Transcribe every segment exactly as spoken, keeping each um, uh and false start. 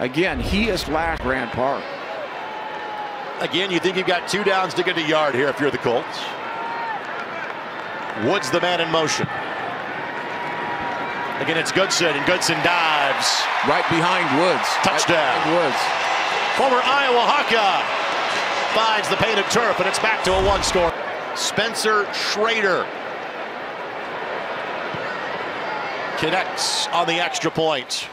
Again, he is last Grand Park. Again, you think you've got two downs to get a yard here if you're the Colts. Woods the man in motion. Again, it's Goodson, and Goodson dives. Right behind Woods. Touchdown. Woods. Former Iowa Hawkeye finds the painted turf, and it's back to a one-score. Spencer Schrader connects on the extra point.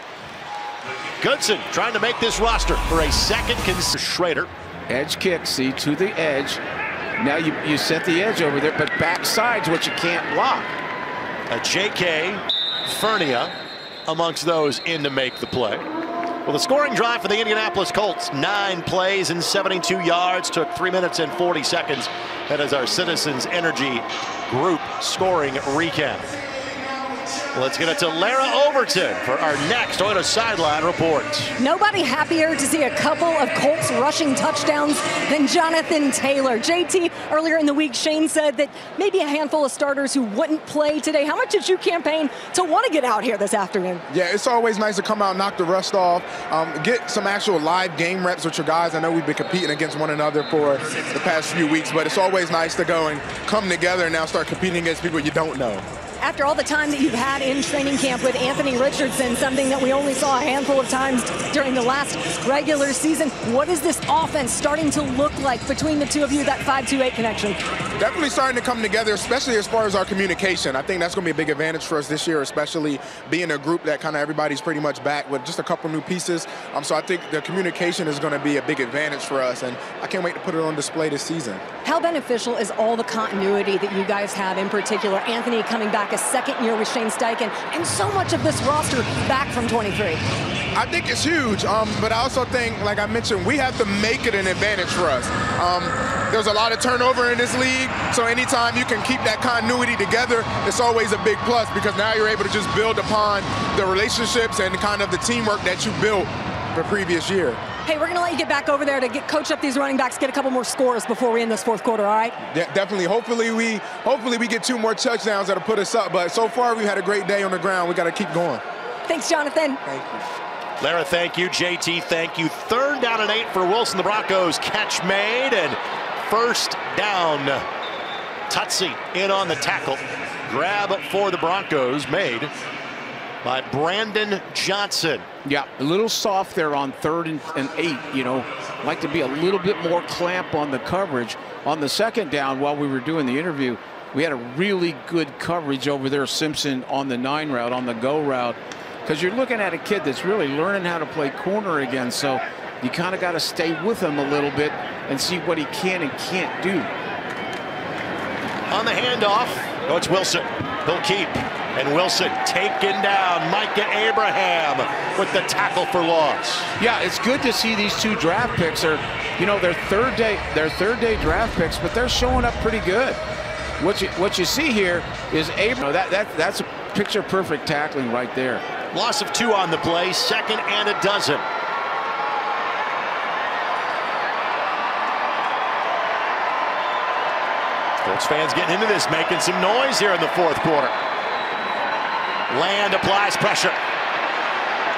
Goodson trying to make this roster for a second. Schrader. Edge kick, see, to the edge. Now you, you set the edge over there, but backside's what you can't block. A J K Fernia amongst those in to make the play. Well, the scoring drive for the Indianapolis Colts, nine plays and seventy-two yards, took three minutes and forty seconds. That is our Citizens Energy Group scoring recap. Let's get it to Lara Overton for our next Oilers Sideline Report. Nobody happier to see a couple of Colts rushing touchdowns than Jonathan Taylor. J T, earlier in the week, Shane said that maybe a handful of starters who wouldn't play today. How much did you campaign to want to get out here this afternoon? Yeah, it's always nice to come out, knock the rust off, um, get some actual live game reps with your guys. I know we've been competing against one another for the past few weeks, but it's always nice to go and come together and now start competing against people you don't know. After all the time that you've had in training camp with Anthony Richardson, something that we only saw a handful of times during the last regular season, what is this offense starting to look like between the two of you, that five two eight connection? Definitely starting to come together, especially as far as our communication. I think that's going to be a big advantage for us this year, especially being a group that kind of everybody's pretty much back with just a couple new pieces. Um, so I think the communication is going to be a big advantage for us, and I can't wait to put it on display this season. How beneficial is all the continuity that you guys have, in particular Anthony coming back a second year with Shane Steichen, and so much of this roster back from twenty-three? I think it's huge, um, but I also think, like I mentioned, we have to make it an advantage for us. Um, there's a lot of turnover in this league, so anytime you can keep that continuity together, it's always a big plus, because now you're able to just build upon the relationships and kind of the teamwork that you built the previous year. Hey, we're going to let you get back over there to get coach up these running backs, get a couple more scores before we end this fourth quarter, all right? Yeah, definitely. Hopefully we hopefully we get two more touchdowns that'll put us up, but so far we've had a great day on the ground. We got to keep going. Thanks, Jonathan. Thank you. Lara, thank you. J T, thank you. Third down and eight for Wilson. The Broncos catch made and first down. Tutsi in on the tackle. Grab for the Broncos made by Brandon Johnson. Yeah, a little soft there on third and, and eight, you know. Like to be a little bit more clamp on the coverage. On the second down, while we were doing the interview, we had a really good coverage over there, Simpson, on the nine route, on the go route. Because you're looking at a kid that's really learning how to play corner again, so you kind of got to stay with him a little bit and see what he can and can't do. On the handoff, oh, it's Wilson. He'll keep. And Wilson taken down. Micah Abraham with the tackle for loss. Yeah, it's good to see these two draft picks are, you know, their third day, their third day draft picks, but they're showing up pretty good. What you what you see here is Abraham. That that that's a picture perfect tackling right there. Loss of two on the play, second and a dozen. Colts fans getting into this, making some noise here in the fourth quarter. Land applies pressure.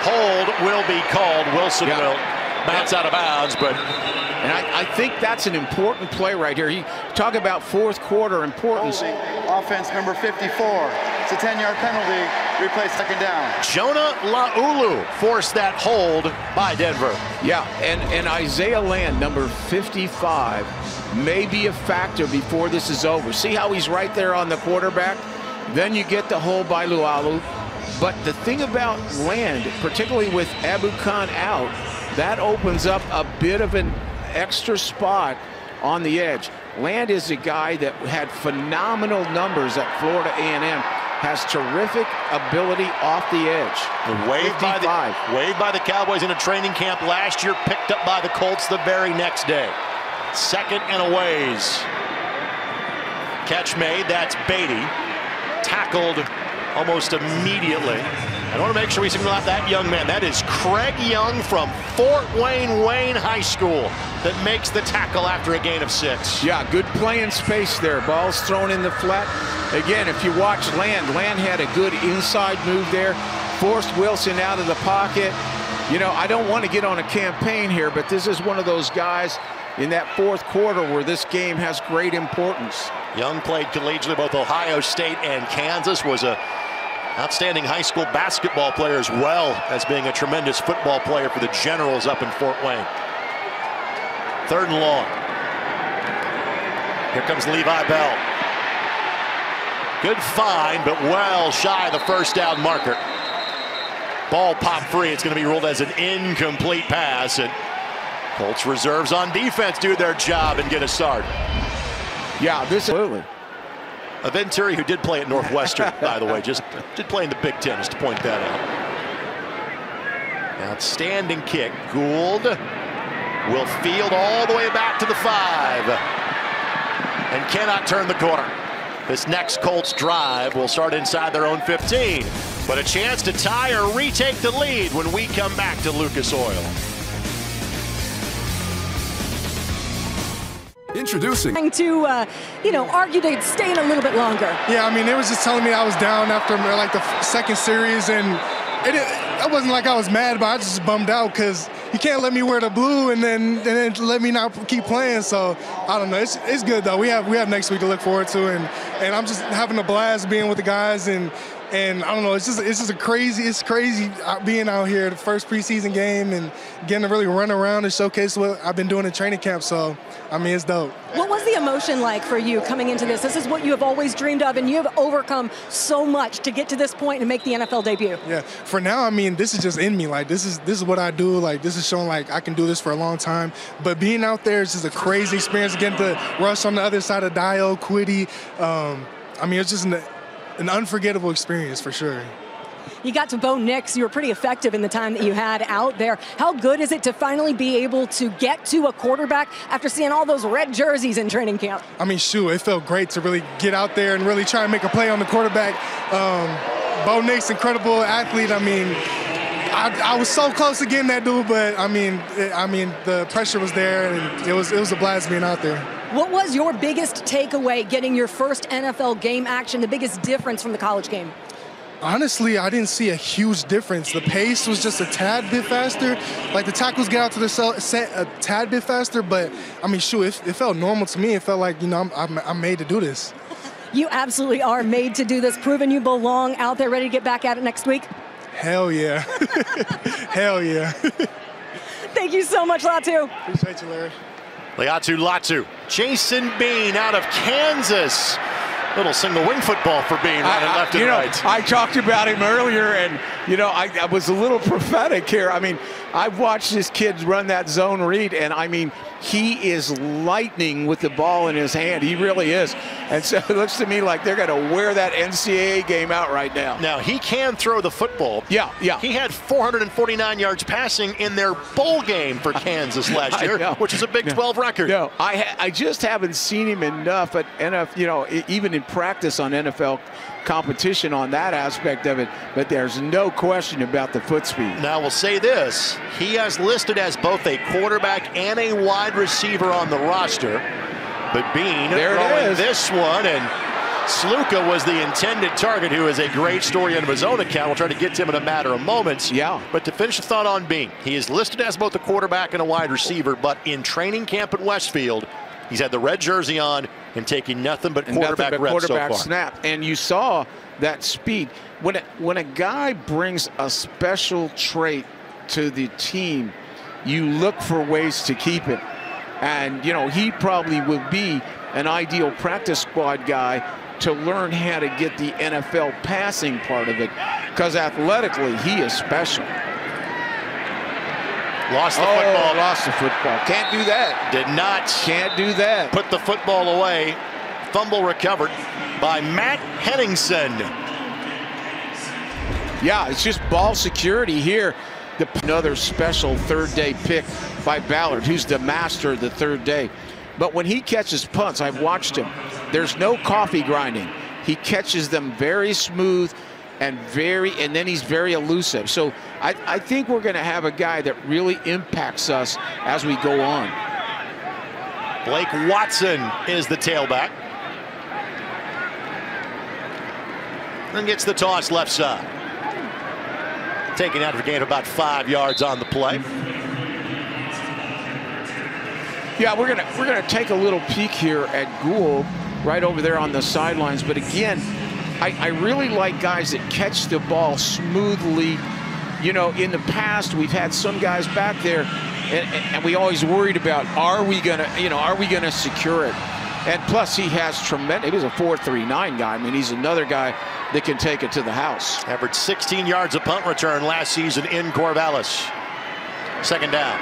Hold will be called. Wilson yeah. will bounce out of bounds, but and I, I think that's an important play right here. You talk about fourth quarter importance. Offense number fifty-four. It's a ten-yard penalty. Replace second down. Jonah Laulu forced that hold by Denver. Yeah, and and Isaiah Land, number fifty-five, may be a factor before this is over. See how he's right there on the quarterback. Then you get the hole by Lualu. But the thing about Land, particularly with Abu Khan out, that opens up a bit of an extra spot on the edge. Land is a guy that had phenomenal numbers at Florida A and M, has terrific ability off the edge. The wave by the, waved by the Cowboys in a training camp last year, picked up by the Colts the very next day. Second and a ways. Catch made, that's Beatty. Tackled almost immediately. I want to make sure we single out that young man. That is Craig Young from Fort Wayne Wayne High School that makes the tackle after a gain of six. Yeah, good play in space there. Ball's thrown in the flat. Again, if you watch Land, Land had a good inside move there. Forced Wilson out of the pocket. You know, I don't want to get on a campaign here, but this is one of those guys in that fourth quarter where this game has great importance. Young played collegiately both Ohio State and Kansas, was a outstanding high school basketball player as well as being a tremendous football player for the Generals up in Fort Wayne. Third and long. Here comes Levi Bell. Good find, but well shy of the first down marker. Ball popped free. It's going to be ruled as an incomplete pass, and Colts reserves on defense do their job and get a start. Yeah, this absolutely. Aventuri, who did play at Northwestern, by the way, just did play in the Big Ten, just to point that out. Outstanding kick. Gould will field all the way back to the five and cannot turn the corner. This next Colts drive will start inside their own fifteen, but a chance to tie or retake the lead when we come back to Lucas Oil. Introducing. Trying to, uh, you know, argue to stay in a little bit longer. Yeah, I mean, it was just telling me I was down after like the second series, and it, it wasn't like I was mad, but I was just bummed out because you can't let me wear the blue and then and then let me not keep playing. So I don't know. It's it's good though. We have we have next week to look forward to, and and I'm just having a blast being with the guys, and and I don't know. It's just it's just a crazy. It's crazy being out here the first preseason game and getting to really run around and showcase what I've been doing in training camp. So. I mean, it's dope. What was the emotion like for you coming into this? This is what you have always dreamed of, and you have overcome so much to get to this point and make the N F L debut. Yeah, for now, I mean, this is just in me. Like, this is this is what I do. Like, this is showing, like, I can do this for a long time. But being out there is just a crazy experience. Getting to rush on the other side of Dial Quitty. Um, I mean, it's just an, an unforgettable experience for sure. You got to Bo Nix. You were pretty effective in the time that you had out there. How good is it to finally be able to get to a quarterback after seeing all those red jerseys in training camp? I mean, shoot, it felt great to really get out there and really try and make a play on the quarterback. Um, Bo Nix, incredible athlete. I mean, I, I was so close to getting that dude, but I mean, it, I mean, the pressure was there, and it was it was a blast being out there. What was your biggest takeaway getting your first N F L game action? The biggest difference from the college game? Honestly, I didn't see a huge difference. The pace was just a tad bit faster. Like, the tackles get out to the set a tad bit faster, but, I mean, shoot, it, it felt normal to me. It felt like, you know, I'm, I'm, I'm made to do this. You absolutely are made to do this. Proven you belong out there, ready to get back at it next week? Hell yeah. Hell yeah. Thank you so much, Latu. Appreciate you, Larry. Laiatu Latu. Jason Bean out of Kansas. Little single wing football for Bean, right and left and right. I talked about him earlier, and you know, I, I was a little prophetic here. I mean, I've watched this kid run that zone read, and I mean, he is lightning with the ball in his hand. He really is. And so it looks to me like they're going to wear that N C double A game out right now. Now, he can throw the football. Yeah, yeah. He had four hundred forty-nine yards passing in their bowl game for Kansas last year, which is a Big twelve record. No, I, ha I just haven't seen him enough at N F L, you know, even in practice on N F L competition on that aspect of it, but there's no question about the foot speed. Now, we'll say this. He has listed as both a quarterback and a wide receiver on the roster, but Bean there throwing this one, and Sluka was the intended target, who is a great story in his own account. We'll try to get to him in a matter of moments. Yeah. But to finish the thought on Bean, he is listed as both a quarterback and a wide receiver, but in training camp at Westfield, he's had the red jersey on and taking nothing but quarterback nothing but reps quarterback so far. Snap. And you saw that speed. When a, when a guy brings a special trait to the team, you look for ways to keep it. And, you know, he probably would be an ideal practice squad guy to learn how to get the N F L passing part of it, because athletically he is special. Lost the oh, football. Lost the football. Can't do that. Did not. Can't do that. Put the football away. Fumble recovered by Matt Henningsen. Yeah, it's just ball security here. The, another special third-day pick by Ballard, who's the master of the third day. But when he catches punts, I've watched him. There's no coffee grinding. He catches them very smooth. And very, and then he's very elusive. So I, I think we're going to have a guy that really impacts us as we go on. Blake Watson is the tailback. And gets the toss left side. taken out of a gain of about five yards on the play. Yeah, we're gonna we're gonna take a little peek here at Gould right over there on the sidelines. But again, I, I really like guys that catch the ball smoothly. You know, in the past, we've had some guys back there, and, and we always worried about, are we gonna, you know, are we gonna secure it? And plus, he has tremendous, he was a four three nine guy. I mean, he's another guy that can take it to the house. Averaged sixteen yards a punt return last season in Corvallis. Second down.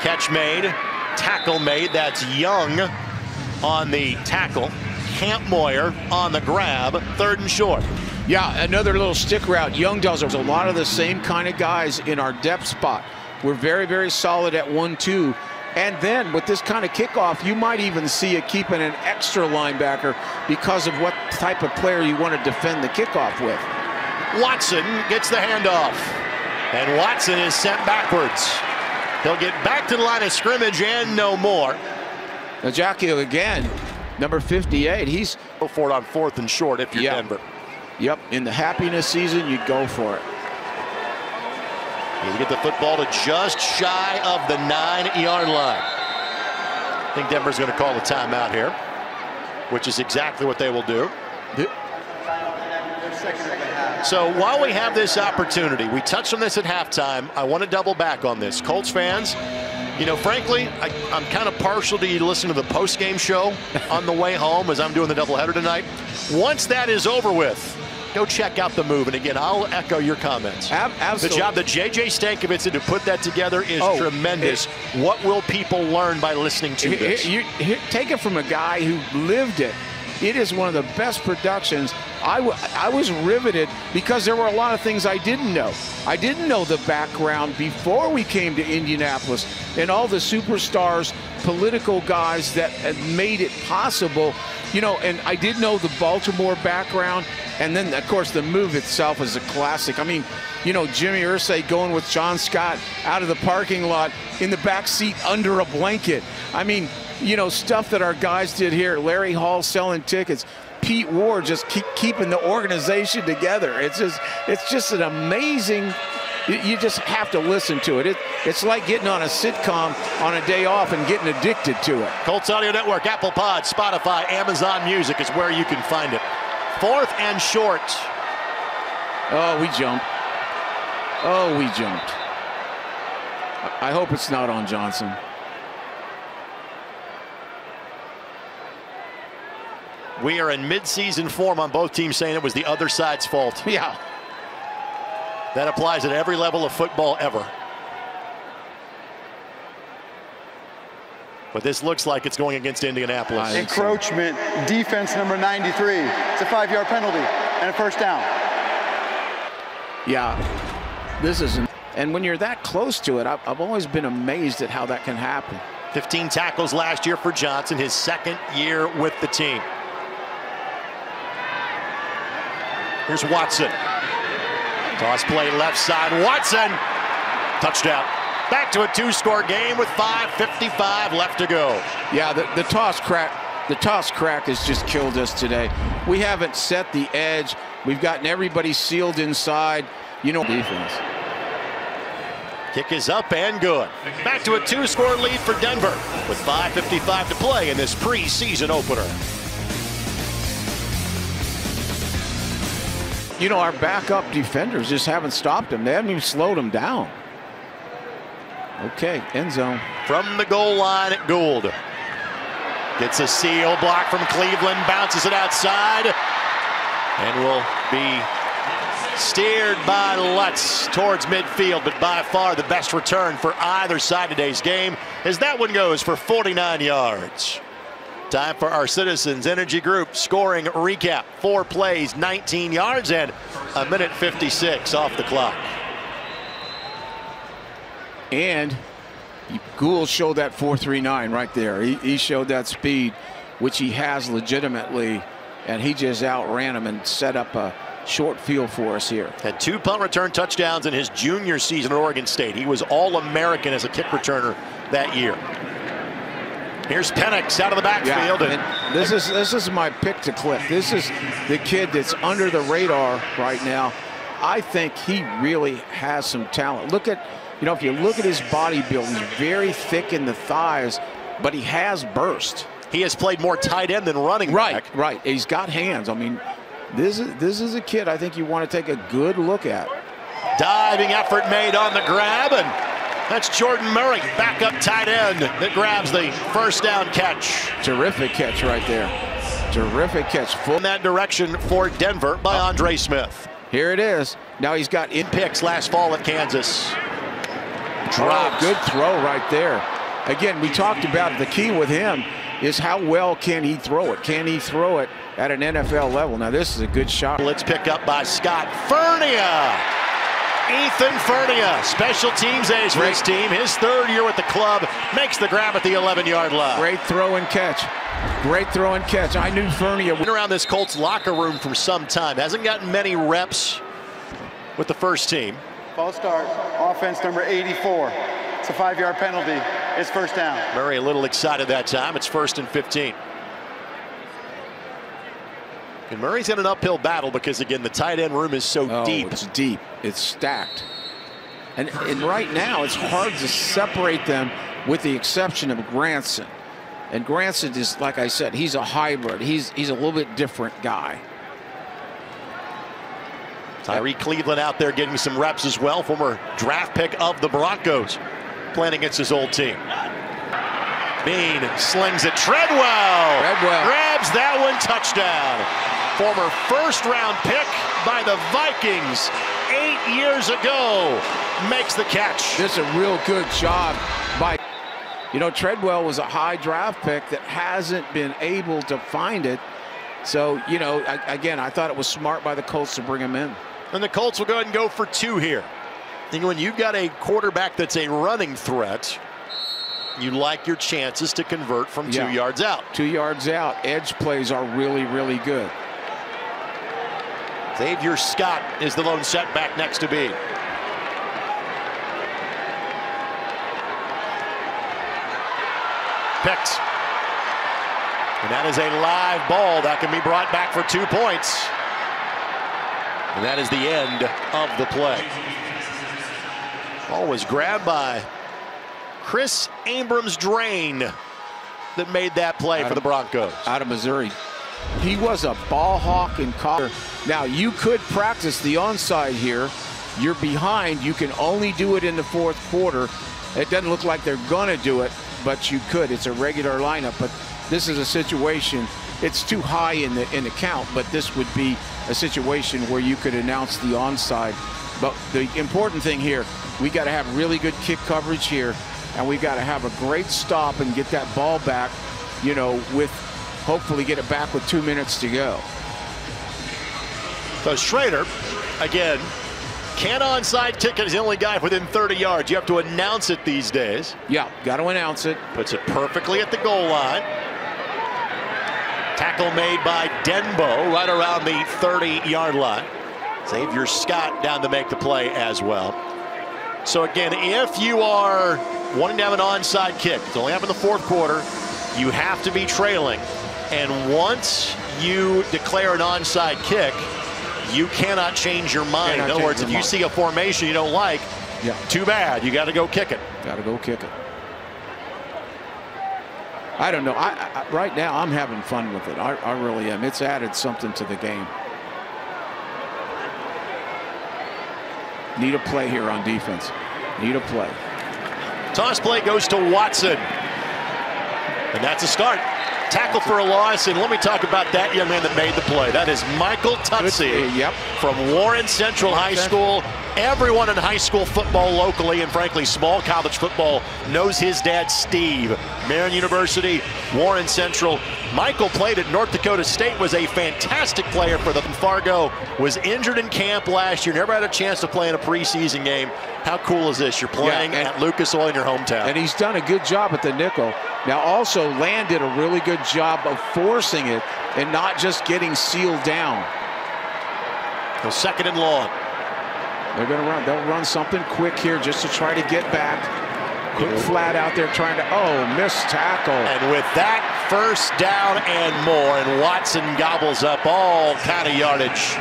Catch made, tackle made. That's Young on the tackle. Camp Moyer on the grab, third and short. Yeah, another little stick route. Young does a lot of the same kind of guys in our depth spot. We're very, very solid at one two. And then with this kind of kickoff, you might even see it keeping an extra linebacker because of what type of player you want to defend the kickoff with. Watson gets the handoff. And Watson is sent backwards. He'll get back to the line of scrimmage and no more. Now, Jockey again, number fifty-eight. He's go for it on fourth and short if you're yeah. Denver. Yep, in the happiness season, you'd go for it. You get the football to just shy of the nine-yard line. I think Denver's going to call a timeout here, which is exactly what they will do. So while we have this opportunity, we touched on this at halftime. I want to double back on this. Colts fans, you know, frankly, I, I'm kind of partial to you listen to the post-game show on the way home as I'm doing the doubleheader tonight. Once that is over with, go check out the move. And again, I'll echo your comments. Absolutely. The job that J J. Stankovic did to put that together is oh, tremendous. It, what will people learn by listening to it, this? It, you, take it from a guy who lived it. It is one of the best productions. I, w I was riveted because there were a lot of things I didn't know. I didn't know the background before we came to Indianapolis and all the superstars, political guys that made it possible. You know, and I did know the Baltimore background. And then, of course, the move itself is a classic. I mean, you know, Jimmy Irsay going with John Scott out of the parking lot in the back seat under a blanket. I mean, you know, stuff that our guys did here. Larry Hall selling tickets. Pete Ward just keep, keeping the organization together. It's just, it's just an amazing. You just have to listen to it. it. It's like getting on a sitcom on a day off and getting addicted to it. Colts Audio Network, Apple Pod, Spotify, Amazon Music is where you can find it. Fourth and short. Oh, we jumped. Oh, we jumped. I hope it's not on Johnson. We are in midseason form on both teams saying it was the other side's fault. Yeah. That applies at every level of football ever. But this looks like it's going against Indianapolis. Encroachment, defense number ninety-three. It's a five-yard penalty and a first down. Yeah, this isn't. And when you're that close to it, I've, I've always been amazed at how that can happen. fifteen tackles last year for Johnson, his second year with the team. Here's Watson. Toss play left side, Watson, touchdown. Back to a two-score game with five fifty-five left to go. Yeah, the, the toss crack, the toss crack has just killed us today. We haven't set the edge. We've gotten everybody sealed inside. You know, defense. Kick is up and good. Back to a two-score lead for Denver with five fifty-five to play in this preseason opener. You know, our backup defenders just haven't stopped him. They haven't even slowed him down. Okay, end zone. From the goal line, Gould gets a seal block from Cleveland, bounces it outside, and will be steered by Lutz towards midfield, but by far the best return for either side today's game as that one goes for forty-nine yards. Time for our Citizens Energy Group scoring recap. Four plays, nineteen yards, and a minute fifty-six off the clock. And Gould showed that four three nine right there. He, he showed that speed, which he has legitimately, and he just outran him and set up a short field for us here. Had two punt return touchdowns in his junior season at Oregon State. He was All-American as a kick returner that year. Here's Penix out of the backfield. Yeah, and this is this is my pick to clip. This is the kid that's under the radar right now. I think he really has some talent. Look at, you know, if you look at his body build, he's very thick in the thighs, but he has burst. He has played more tight end than running right, back. Right, right. He's got hands. I mean, this is, this is a kid I think you want to take a good look at. Diving effort made on the grab, and that's Jordan Murray, backup tight end, that grabs the first down catch. Terrific catch right there. Terrific catch. Full in that direction for Denver by Andre Smith. Here it is. Now he's got in picks last fall at Kansas. Drop. Oh, good throw right there. Again, we talked about the key with him is how well can he throw it? Can he throw it at an N F L level? Now this is a good shot. Let's pick up by Scott Fernia. Ethan Fernia, special teams ace for his team. His third year with the club, makes the grab at the eleven yard line. Great throw and catch. Great throw and catch. I knew Fernia went around this Colts locker room for some time. Hasn't gotten many reps with the first team. Ball start, offense number eighty-four. It's a five-yard penalty. It's first down. Murray a little excited that time. It's first and fifteen. And Murray's in an uphill battle because, again, the tight end room is so oh, deep. It's deep. It's stacked. And, and right now, it's hard to separate them with the exception of Granson. And Granson is, like I said, he's a hybrid. He's he's a little bit different guy. Tyree Cleveland out there getting some reps as well. Former draft pick of the Broncos, playing against his old team. Bean slings it. Treadwell, Treadwell grabs that one. Touchdown. Former first-round pick by the Vikings eight years ago makes the catch. This is a real good job by. You know, Treadwell was a high draft pick that hasn't been able to find it. So, you know, I, again, I thought it was smart by the Colts to bring him in. And the Colts will go ahead and go for two here. I think when you've got a quarterback that's a running threat, you like your chances to convert from yeah. two yards out. Two yards out. Edge plays are really, really good. Xavier Scott is the lone setback next to Bean. Picked. And that is a live ball that can be brought back for two points. And that is the end of the play. Ball was grabbed by Chris Abrams-Drain that made that play for the Broncos. Out of Missouri. He was a ball hawk and collar. Now, you could practice the onside here. You're behind. You can only do it in the fourth quarter. It doesn't look like they're going to do it, but you could. It's a regular lineup, but this is a situation. It's too high in the in the count, but this would be a situation where you could announce the onside. But the important thing here, we got to have really good kick coverage here, and we got to have a great stop and get that ball back. You know, with hopefully get it back with two minutes to go. So Schrader, again, can't onside kick it. He's the only guy within thirty yards. You have to announce it these days. Yeah, got to announce it. Puts it perfectly at the goal line. Tackle made by Denbo right around the thirty yard line. Xavier Scott down to make the play as well. So again, if you are wanting to have an onside kick, it's only happened in the fourth quarter, you have to be trailing. And once you declare an onside kick, you cannot change your mind. In other words, if you see a formation you don't like, yeah. too bad. You got to go kick it. Got to go kick it. I don't know. I, I, right now, I'm having fun with it. I, I really am. It's added something to the game. Need a play here on defense. Need a play. Toss play goes to Watson. And that's a start. Tackle for a loss, and let me talk about that young man that made the play. That is Michael Tutsey yep. from Warren Central High School. Everyone in high school football locally and, frankly, small college football knows his dad, Steve. Marion University, Warren Central. Michael played at North Dakota State, was a fantastic player for the Fargo, was injured in camp last year, never had a chance to play in a preseason game. How cool is this? You're playing yeah, at Lucas Oil in your hometown. And he's done a good job at the nickel. Now also Land did a really good job of forcing it and not just getting sealed down. The second and long. They're going to run. They'll run something quick here just to try to get back. Quick flat out there trying to, oh, missed tackle. And with that, first down and more. And Watson gobbles up all kind of yardage.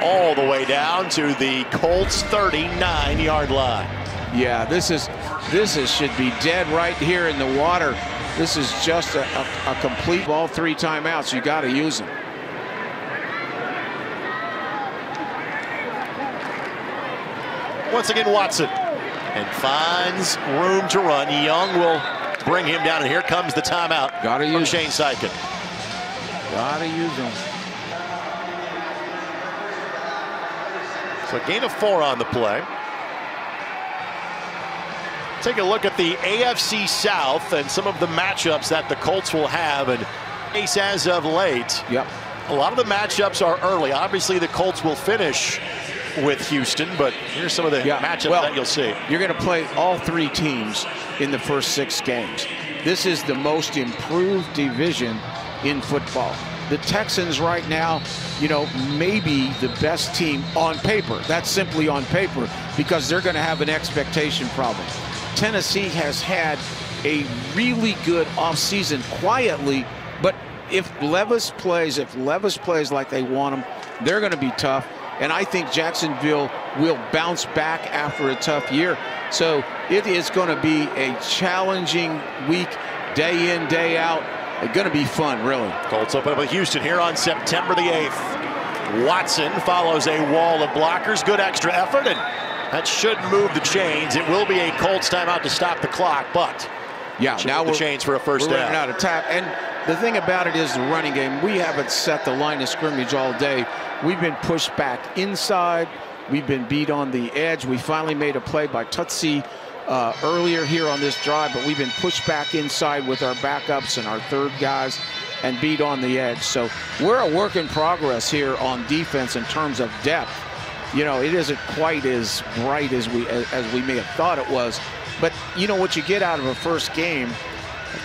all the way down to the Colts thirty-nine yard line. Yeah, this is this is should be dead right here in the water. This is just a, a, a complete ball, three timeouts. You got to use them. Once again, Watson, and finds room to run. Young will bring him down, and here comes the timeout. Got to use Shane Steichen. Got to use him. So a gain of four on the play. Take a look at the A F C South and some of the matchups that the Colts will have, and Ace as of late. Yep. A lot of the matchups are early. Obviously, the Colts will finish with Houston, but here's some of the yeah. matchups well, that you'll see. You're going to play all three teams in the first six games. This is the most improved division in football. The Texans right now, you know, maybe the best team on paper. That's simply on paper, because they're going to have an expectation problem. Tennessee has had a really good offseason quietly, but if Levis plays, if Levis plays like they want him, they're going to be tough. And I think Jacksonville will bounce back after a tough year. So it is going to be a challenging week, day in, day out. It's going to be fun, really. Colts open up with Houston here on September the eighth. Watson follows a wall of blockers. Good extra effort, and that should move the chains. It will be a Colts timeout to stop the clock, but yeah, now the chains for a first down. We're running out of time. And the thing about it is the running game. We haven't set the line of scrimmage all day. We've been pushed back inside. We've been beat on the edge. We finally made a play by Tutsi uh, earlier here on this drive, but we've been pushed back inside with our backups and our third guys and beat on the edge. So we're a work in progress here on defense in terms of depth. You know, it isn't quite as bright as we as we may have thought it was. But you know what you get out of a first game,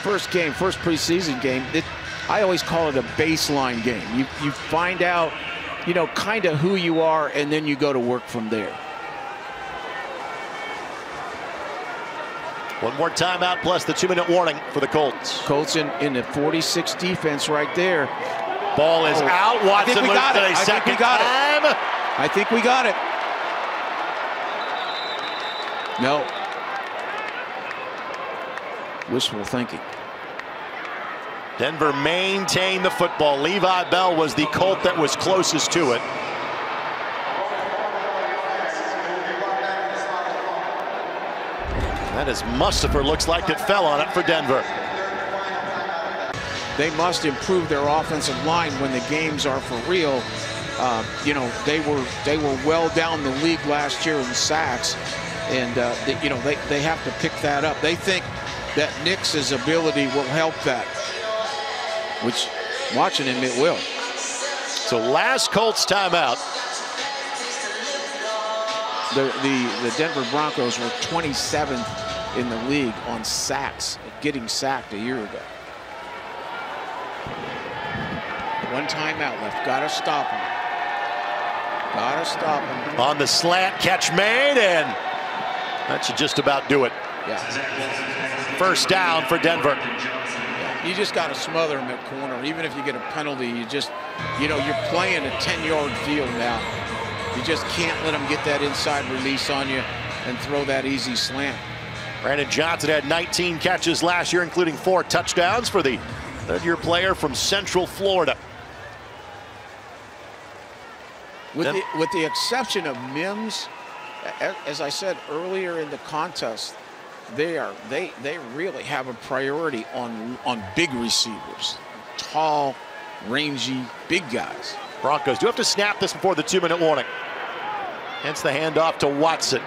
first game, first preseason game, it, I always call it a baseline game. You, you find out, you know, kind of who you are, and then you go to work from there. One more timeout plus the two-minute warning for the Colts. Colts in, in the forty-six defense right there. Ball is oh. out. Watson looks at a I second time. It. I think we got it. No. Wishful thinking. Denver maintained the football. Levi Bell was the Colt that was closest to it. That is Mustafer. Looks like it fell on it for Denver. They must improve their offensive line when the games are for real. Uh, you know, they were they were well down the league last year in sacks, and uh, they, you know they they have to pick that up. They think that Nix's ability will help that, which watching him, it will. So last Colts timeout. The, the, the Denver Broncos were twenty-seventh in the league on sacks, getting sacked a year ago. One timeout left, gotta stop him. Gotta stop him. On the slant, catch made, and that should just about do it. Yeah. First down for Denver. Yeah. You just got to smother him at corner. Even if you get a penalty, you just, you know, you're playing a ten yard field now. You just can't let him get that inside release on you and throw that easy slant. Brandon Johnson had nineteen catches last year, including four touchdowns for the third-year player from Central Florida. With the, with the exception of Mims, as I said earlier in the contest, They are they they really have a priority on on big receivers, tall, rangy, big guys. Broncos do have to snap this before the two-minute warning. Hence the handoff to Watson.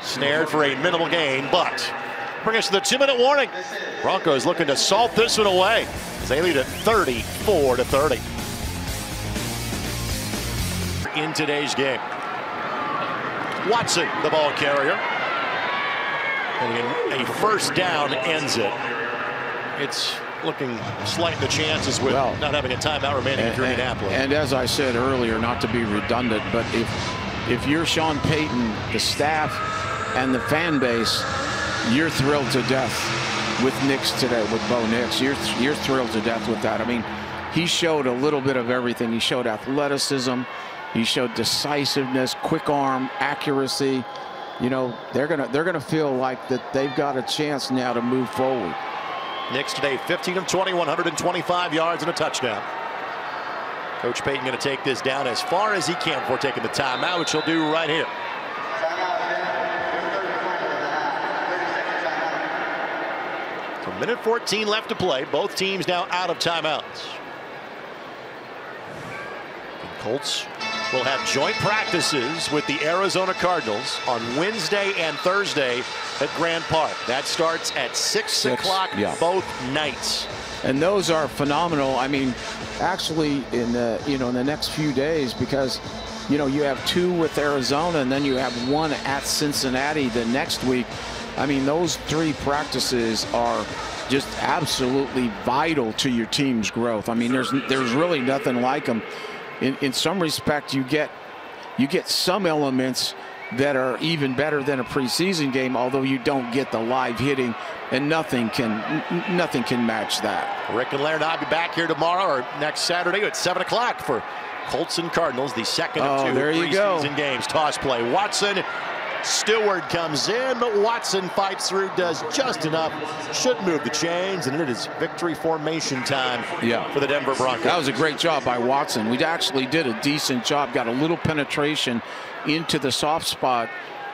Snared for a minimal gain, but bring us to the two-minute warning. Broncos looking to salt this one away as they lead at thirty-four to thirty. In today's game. Watson, the ball carrier. And a first down ends it. It's looking slight the chances with well, not having a timeout remaining in Indianapolis. And as I said earlier, not to be redundant, but if if you're Sean Payton, the staff and the fan base, you're thrilled to death with Nix today, with Bo Nix. You're you're thrilled to death with that. I mean, he showed a little bit of everything. He showed athleticism. He showed decisiveness, quick arm, accuracy. You know, they're gonna they're gonna feel like that they've got a chance now to move forward. Knicks today, fifteen of twenty, one hundred twenty-five yards and a touchdown. Coach Payton gonna take this down as far as he can before taking the timeout, which he'll do right here. So minute fourteen left to play. Both teams now out of timeouts. The Colts will have joint practices with the Arizona Cardinals on Wednesday and Thursday at Grand Park. That starts at six o'clock, yeah, both nights. And those are phenomenal. I mean, actually, in the, you know, in the next few days, because, you know, you have two with Arizona and then you have one at Cincinnati the next week. I mean, those three practices are just absolutely vital to your team's growth. I mean, there's there's really nothing like them. In, in some respect, you get you get some elements that are even better than a preseason game, although you don't get the live hitting, and nothing can nothing can match that. Rick and Laird, I'll be back here tomorrow or next Saturday at seven o'clock for Colts and Cardinals, the second of two preseason games. Toss play, Watson. Stewart comes in, but Watson fights through, does just enough, should move the chains, and it is victory formation time, yeah, for the Denver Broncos. That was a great job by Watson. We actually did a decent job, got a little penetration into the soft spot,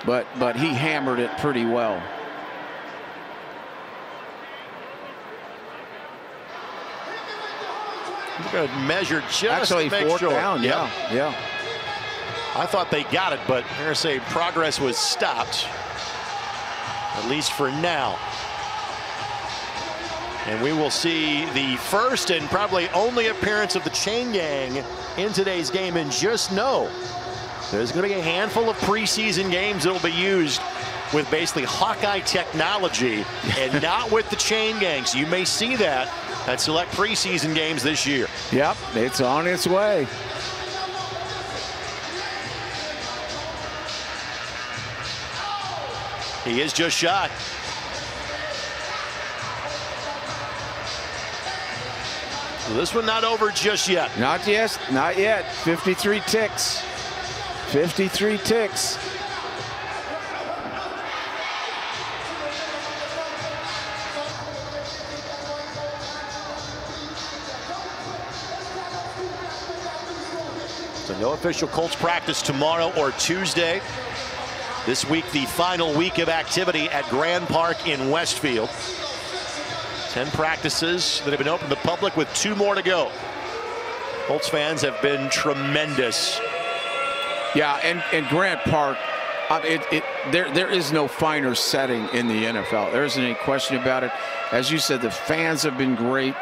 but but he hammered it pretty well. We're going to measure just actually to make fourth sure. down, yeah, yeah. yeah. I thought they got it, but I'm going to say progress was stopped, at least for now. And we will see the first and probably only appearance of the chain gang in today's game. And just know there's going to be a handful of preseason games that will be used with basically Hawkeye technology and not with the chain gangs. You may see that at select preseason games this year. Yep, it's on its way. He is just shot. So this one not over just yet. Not yet. Not yet. fifty-three ticks. fifty-three ticks. So no official Colts practice tomorrow or Tuesday. This week, the final week of activity at Grand Park in Westfield. Ten practices that have been open to the public with two more to go. Colts fans have been tremendous. Yeah, and, and Grand Park, uh, it, it, there, there is no finer setting in the N F L. There isn't any question about it. As you said, the fans have been great.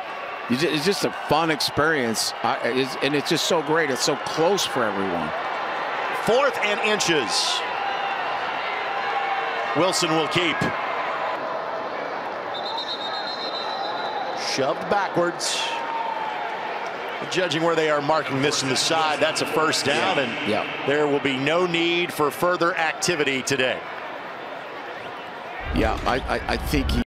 It's just a fun experience, uh, it's, and it's just so great. It's so close for everyone. Fourth and inches. Wilson will keep. Shoved backwards. Judging where they are marking this in the side, that's a first down, yeah, and yeah, there will be no need for further activity today. Yeah, I, I, I think he